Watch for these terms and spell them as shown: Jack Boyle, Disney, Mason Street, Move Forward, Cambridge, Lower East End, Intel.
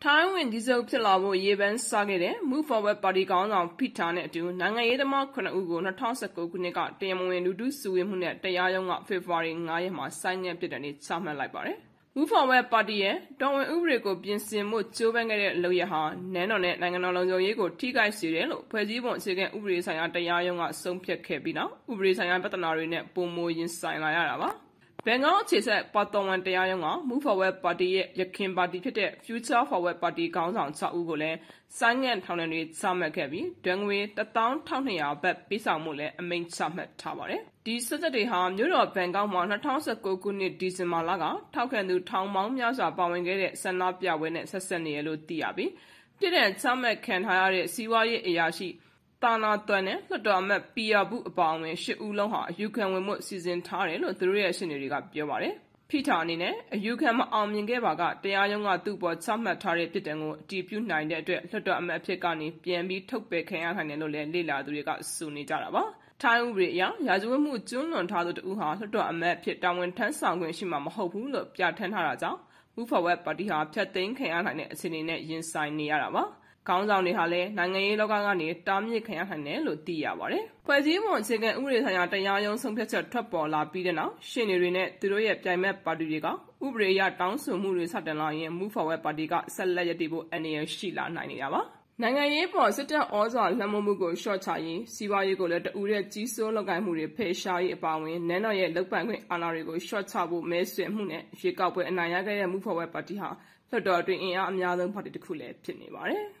Time when this up to Lavo Yeban Sagade, move forward body gone on Pitana to Nanga Edama Kana Ugo, Natasako Kuneka, Demo and Udu Suim Hunet, the Yayong February, Nayama, signing up to the need summer library. Move forward body, don't Urego, Binsim, Chovangaret, Loyaha, Nanonet, Langanolo Yego, Tiga Sirelo, Pedi won't again Ubris and the Yayong at some Pia Cabina, Ubris and Batanari net, Bomo in Sign Layarava. Bengal says at Pataman de Ayanga, move forward body, Yakin body today, future forward body gowns on Saugole, Sang and Town and Reed Summer Cabby, Dungway, the downtown here, but Bisamule, and main summer tower. This Saturday harm, Europe, Bengal, one her towns at Gokuni, Disney Malaga, Talking to Town Mounts are bowing at Sanapia when it's a Sanelo Diaby. Didn't summer can hire it, Siway Eyashi. Tana Tone, the Dama Pia Boot Bowman, Ship Uloha, you can remote season tarry, or the reactionary got Biaware. Pitanine, you can arming Gabaga, they are younger two boards, some matari pitango, deep united, the Dama Picani, PMB took back and Lila, the regard Sunni Jaraba. Time Ria, Yazu Mutun, on Tadu Uha, the Dama Pit down when ten sang when she mamma Hopu, the Pia Ten Haraza, who for web body have Piatin, Kayanan, sitting at Yin Sign Niaraba. Countdown the Hale, Nangai Logani, Tammy Kayanelo, Diaware. Pazzi once again Urizana, the young some pets at top or la Pidana, Shinirine, Turoya, Jame Padiga, Ubreya, down so Muris had an lion, move away Padiga, Salaya Dibu, and a Shila Naniava. Nangai Posita also Lamomugo, Shotai, Siwayo let Ure, Tiso, Logai Muri, Peshai, Bowing, Nanoye, look back with Anarigo, Shotabu, Messi, Mune, Shikabu, and Niagara, move away Padiha, the daughter in Amyadam Particular Pinivare.